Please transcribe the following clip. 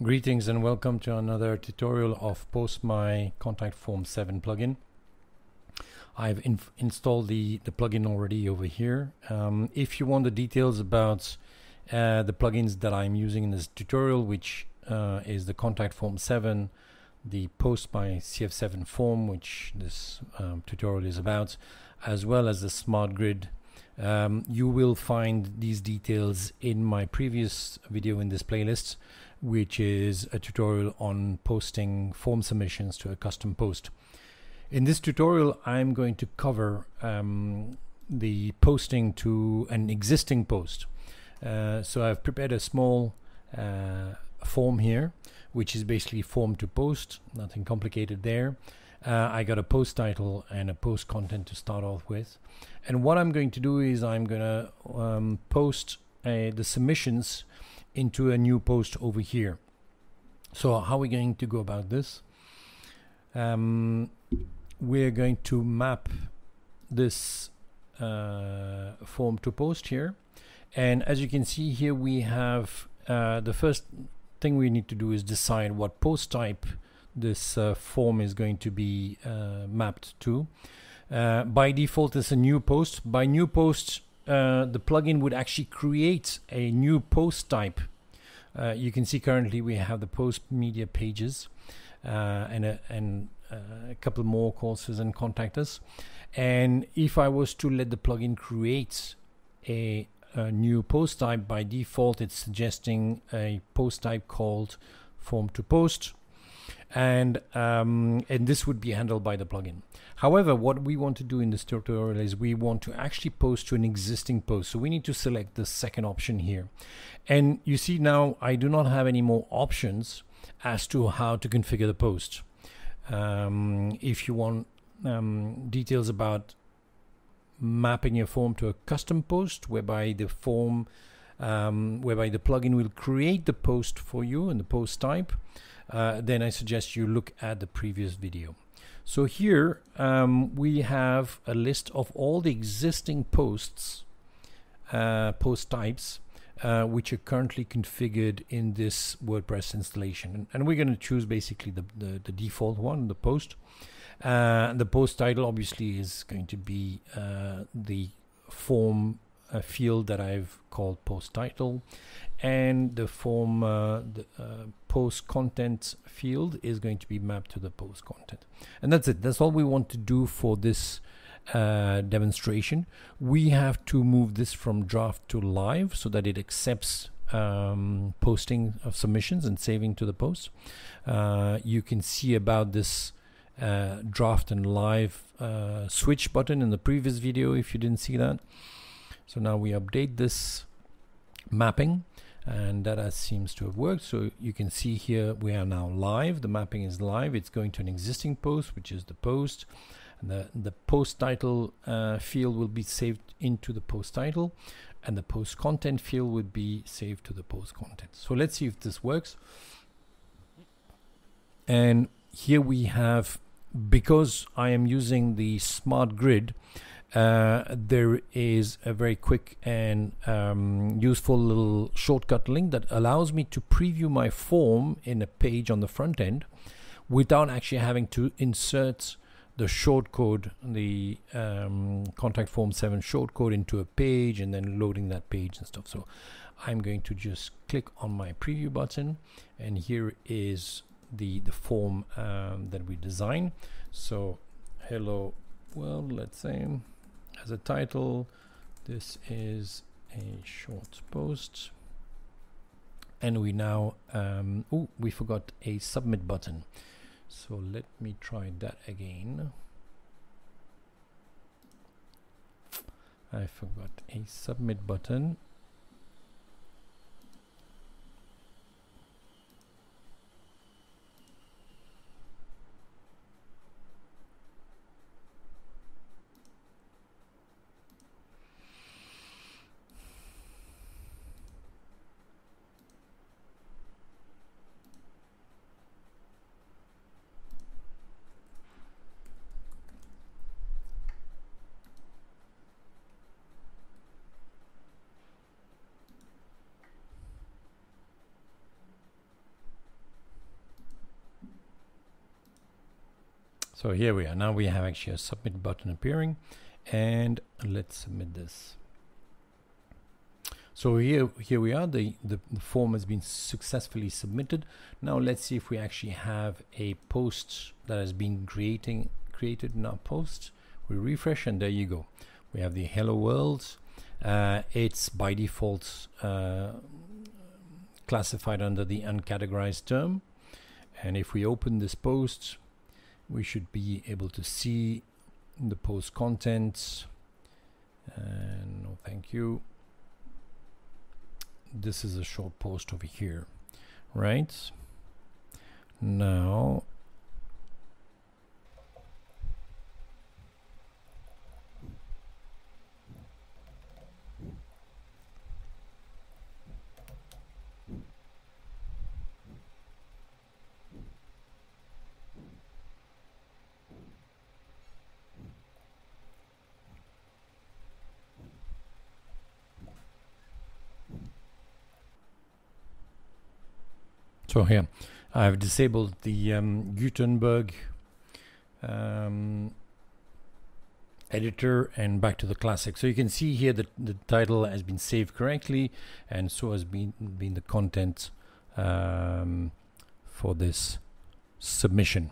Greetings and welcome to another tutorial of Post My Contact Form 7 plugin. I've installed the plugin already over here. If you want the details about the plugins that I'm using in this tutorial, which is the Contact Form 7, the Post My CF7 form, which this tutorial is about, as well as the Smart Grid, you will find these details in my previous video in this playlist, which is a tutorial on posting form submissions to a custom post. In this tutorial, I'm going to cover the posting to an existing post. So I've prepared a small form here, which is basically form to post, nothing complicated there. I got a post title and a post content to start off with. And what I'm going to do is I'm going to post the submissions into a new post over here. So how are we going to go about this? We're going to map this form to post here. And as you can see here, we have the first thing we need to do is decide what post type this form is going to be mapped to. By default, it's a new post. By new post, the plugin would actually create a new post type. You can see currently we have the post media pages and a couple more courses and contact us. And if I was to let the plugin create a new post type, by default it's suggesting a post type called form to post. And this would be handled by the plugin. However, what we want to do in this tutorial is we want to actually post to an existing post. So we need to select the second option here. And you see now I do not have any more options as to how to configure the post. If you want details about mapping your form to a custom post, whereby the form, whereby the plugin will create the post for you and the post type, then I suggest you look at the previous video. So here we have a list of all the existing posts, post types, which are currently configured in this WordPress installation. And we're going to choose basically the default one, the post. The post title obviously is going to be the form field that I've called post title, and the form post content field is going to be mapped to the post content. And that's it. That's all we want to do for this demonstration. We have to move this from draft to live so that it accepts posting of submissions and saving to the post. You can see about this draft and live switch button in the previous video if you didn't see that. So now we update this mapping, and that seems to have worked. So you can see here we are now live. The mapping is live. It's going to an existing post, which is the post. And the post title field will be saved into the post title, and the post content field would be saved to the post content. So let's see if this works. And here we have, because I am using the Smart Grid, there is a very quick and useful little shortcut link that allows me to preview my form in a page on the front end without actually having to insert the shortcode, the Contact Form 7 shortcode into a page and then loading that page and stuff. So I'm going to just click on my preview button, and here is the form that we design. So hello world, let's say. As a title, this is a short post, and we now oh, we forgot a submit button, so let me try that again. I forgot a submit button. So here we are. Now we have actually a submit button appearing, and let's submit this. So here we are, the form has been successfully submitted. Now let's see if we actually have a post that has been created in our post. We refresh and there you go. We have the hello world. It's by default classified under the uncategorized term. And if we open this post, we should be able to see the post contents. No, thank you. This is a short post over here, right? Now so here, I've disabled the Gutenberg editor and back to the classic. So you can see here that the title has been saved correctly, and so has been the content for this submission.